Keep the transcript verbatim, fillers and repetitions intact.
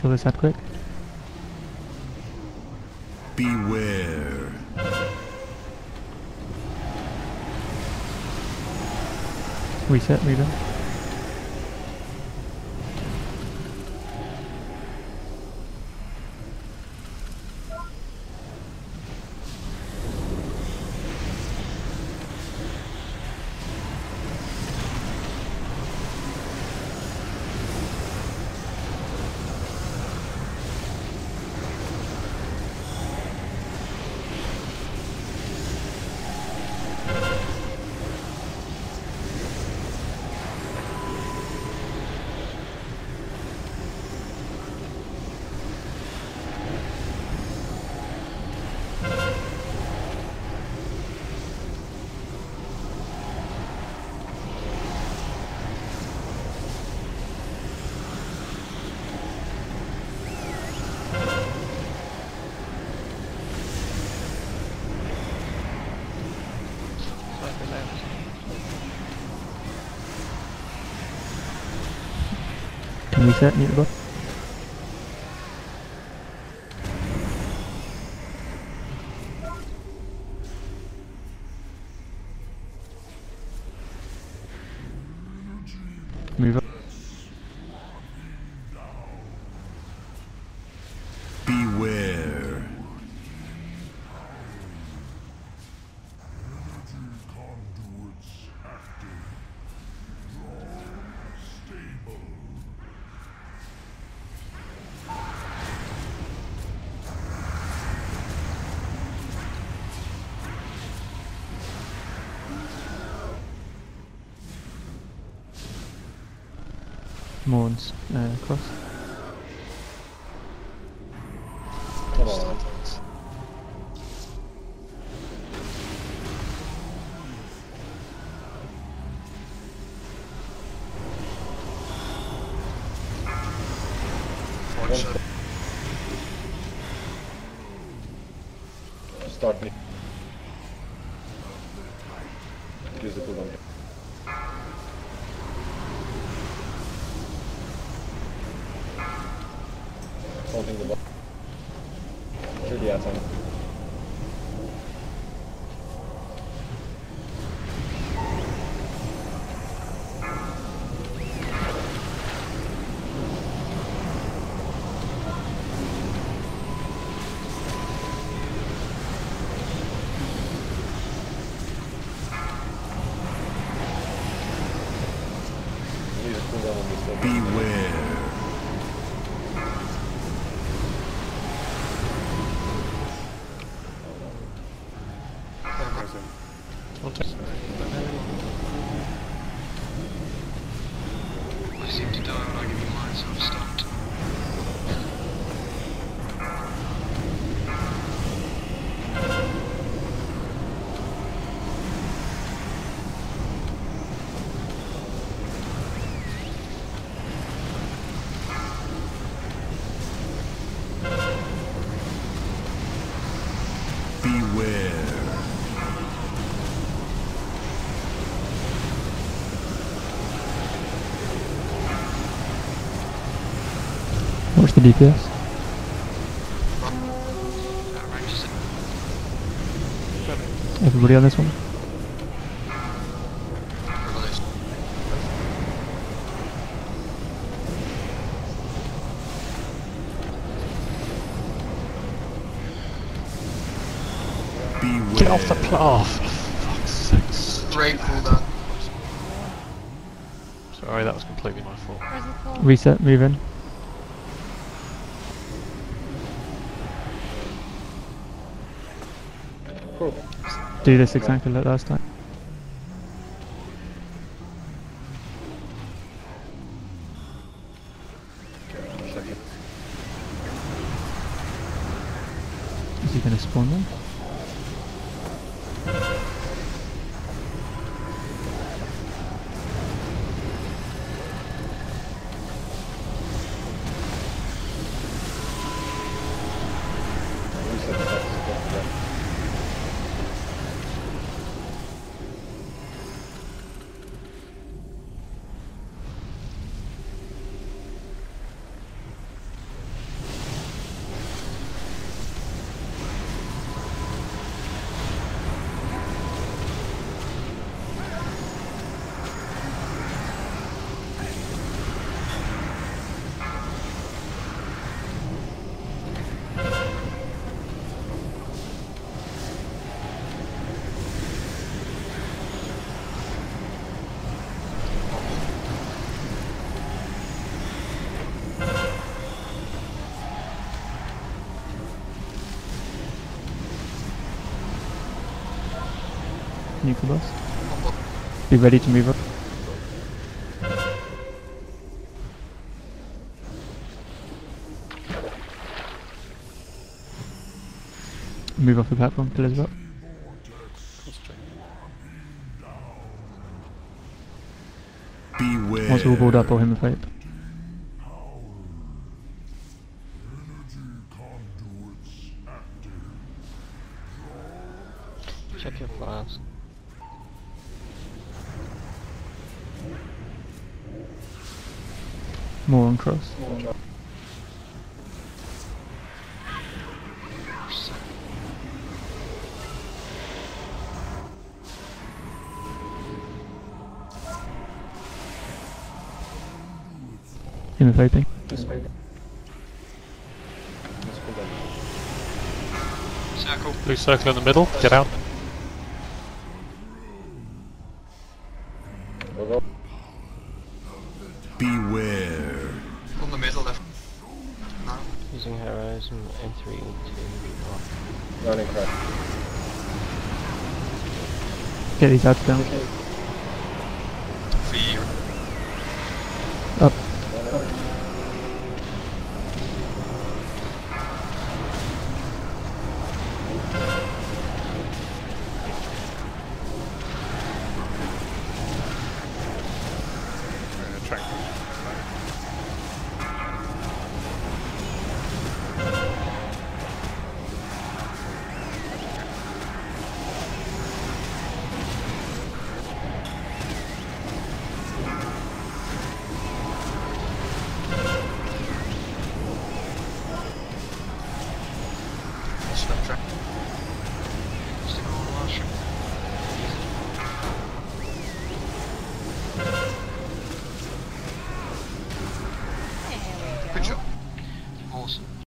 Kill this out quick. Beware. Reset, rebuild. Reset, mute the bot. Move up. Beware. Morns uh, cross. Come on. Start me. Use the cooldown. Holding the ball. Should be outside. Beware. I'll take it. I seem to die when I give you mine, so I'm stumped. Beware. Watch the D P S. Everybody on this one? Beware. Get off the path! For fuck's sake. Great cooldown. Sorry, that was completely my fault. Reset, move in. Do this exactly like last time. corner. Nicholas, be ready to move up. Move off the platform till it's up. Beware. Once we're all board up, I'll him a pipe. Check your flask. More on cross. More. In the fighting. Circle. Blue circle in the middle. Get out. Beware. On the middle left. No. Using horizon in three, two, one. Running crash. Get these ads down. Okay. Fear. Up. Good job. Awesome.